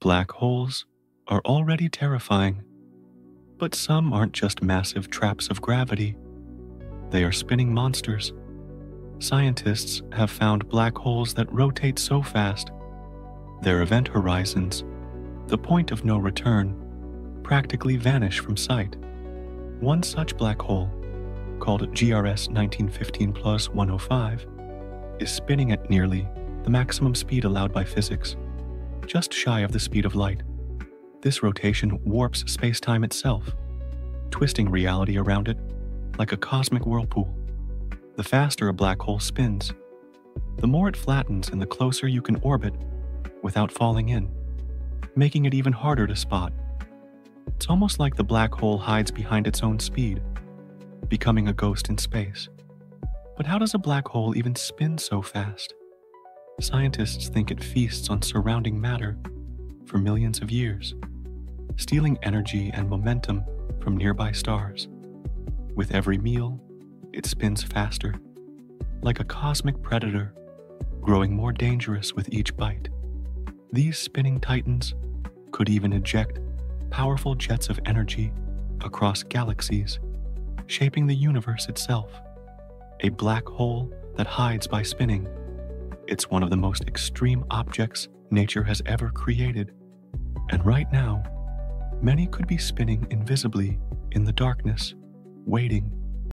Black holes are already terrifying, but some aren't just massive traps of gravity. They are spinning monsters. Scientists have found black holes that rotate so fast, their event horizons, the point of no return, practically vanish from sight. One such black hole, called GRS 1915 plus 105, is spinning at nearly the maximum speed allowed by physics, just shy of the speed of light. This rotation warps space-time itself, twisting reality around it like a cosmic whirlpool. The faster a black hole spins, the more it flattens and the closer you can orbit without falling in, making it even harder to spot. It's almost like the black hole hides behind its own speed, becoming a ghost in space. But how does a black hole even spin so fast? Scientists think it feasts on surrounding matter for millions of years, stealing energy and momentum from nearby stars. With every meal, it spins faster, like a cosmic predator, growing more dangerous with each bite. These spinning titans could even eject powerful jets of energy across galaxies, shaping the universe itself. A black hole that hides by spinning. It's one of the most extreme objects nature has ever created. And right now, many could be spinning invisibly in the darkness, waiting